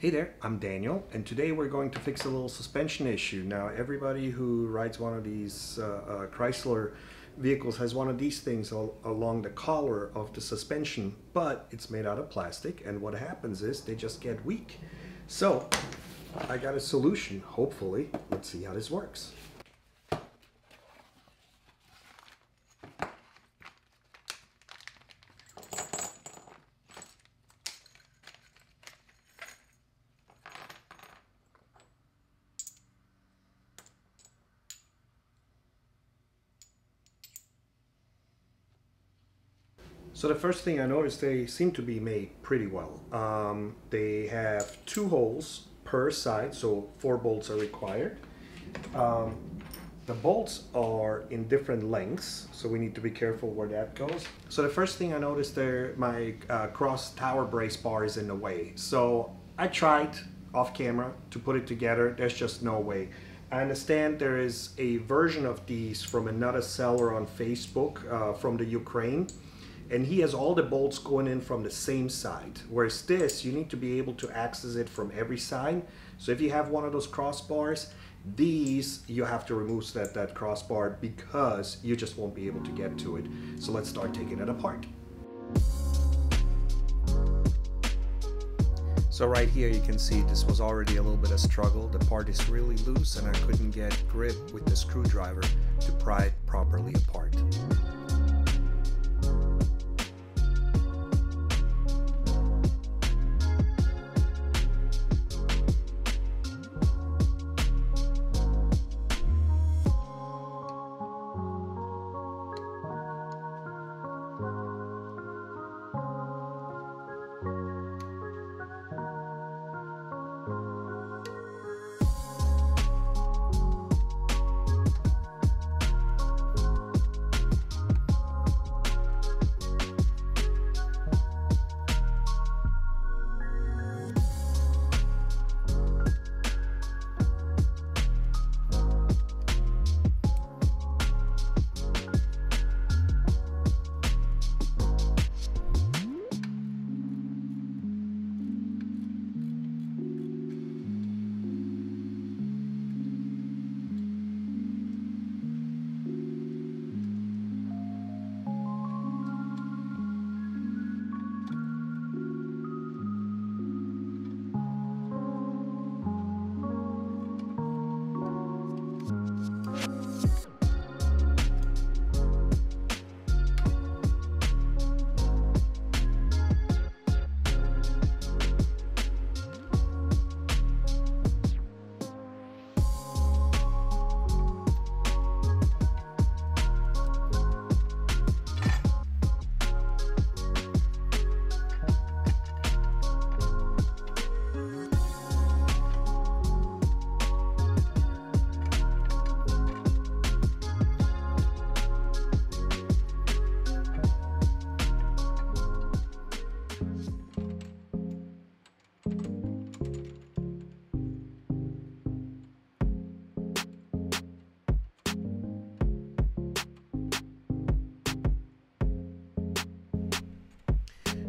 Hey there, I'm Daniel, and today we're going to fix a little suspension issue. Now, everybody who rides one of these Chrysler vehicles has one of these things along the collar of the suspension, but it's made out of plastic, and what happens is they just get weak. So, I got a solution, hopefully. Let's see how this works. So the first thing I noticed, they seem to be made pretty well. They have two holes per side, so 4 bolts are required. The bolts are in different lengths, so we need to be careful where that goes. So the first thing I noticed there, my cross tower brace bar is in the way. So I tried off camera to put it together. There's just no way. I understand there is a version of these from another seller on Facebook from the Ukraine. And he has all the bolts going in from the same side. Whereas this, you need to be able to access it from every side. So if you have one of those crossbars, these, you have to remove that crossbar because you just won't be able to get to it. So let's start taking it apart. So right here you can see this was already a little bit of struggle. The part is really loose and I couldn't get grip with the screwdriver to pry it properly apart.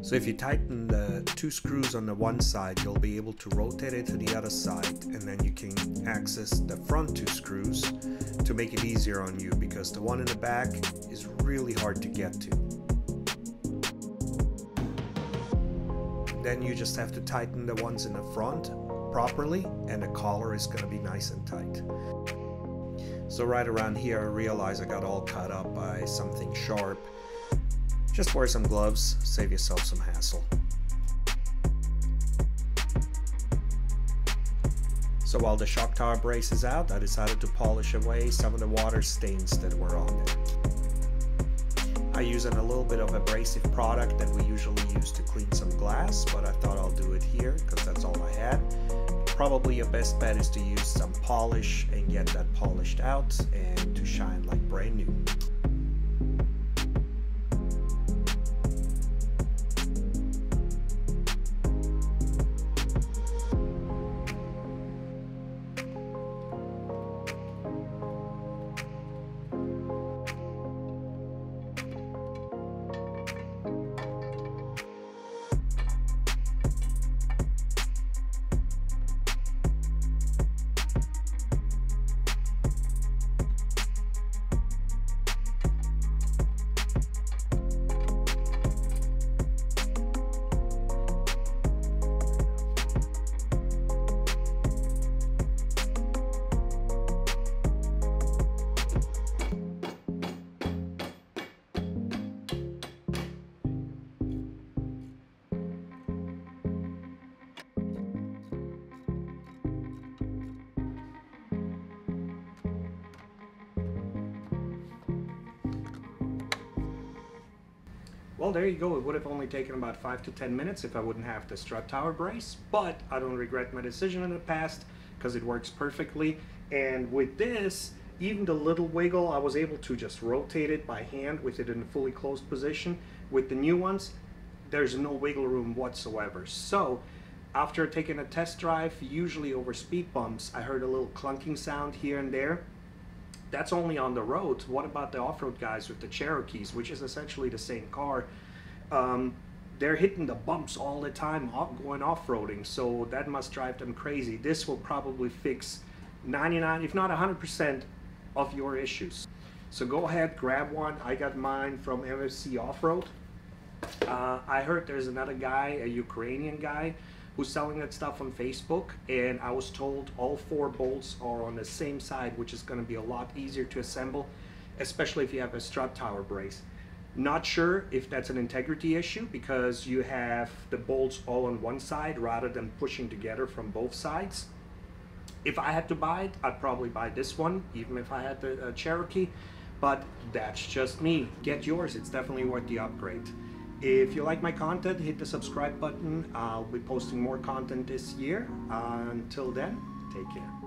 So if you tighten the 2 screws on the one side, you'll be able to rotate it to the other side, and then you can access the front 2 screws to make it easier on you, because the one in the back is really hard to get to. Then you just have to tighten the ones in the front properly, and the collar is going to be nice and tight. So right around here I realized I got all cut up by something sharp. Just wear some gloves, save yourself some hassle. So while the shock tower brace is out, I decided to polish away some of the water stains that were on it. I use a little bit of abrasive product that we usually use to clean some glass, but I thought I'll do it here because that's all I had. Probably your best bet is to use some polish and get that polished out and to shine like brand new. Well, there you go. It would have only taken about 5 to 10 minutes if I wouldn't have the strut tower brace, but I don't regret my decision in the past because it works perfectly. And with this, even the little wiggle, I was able to just rotate it by hand with it in a fully closed position. With the new ones, there's no wiggle room whatsoever. So after taking a test drive, usually over speed bumps, I heard a little clunking sound here and there. That's only on the roads. What about the off-road guys with the Cherokees, which is essentially the same car? They're hitting the bumps all the time going off-roading, so that must drive them crazy. This will probably fix 99, if not 100% of your issues. So go ahead, grab one. I got mine from MFC Off-Road. I heard there's another guy, a Ukrainian guy, who's selling that stuff on Facebook, and I was told all 4 bolts are on the same side, which is going to be a lot easier to assemble, especially if you have a strut tower brace. Not sure if that's an integrity issue because you have the bolts all on one side rather than pushing together from both sides. If I had to buy it, I'd probably buy this one, even if I had the Cherokee, but that's just me. Get yours, it's definitely worth the upgrade. If you like my content, hit the subscribe button. I'll be posting more content this year. Until then, take care.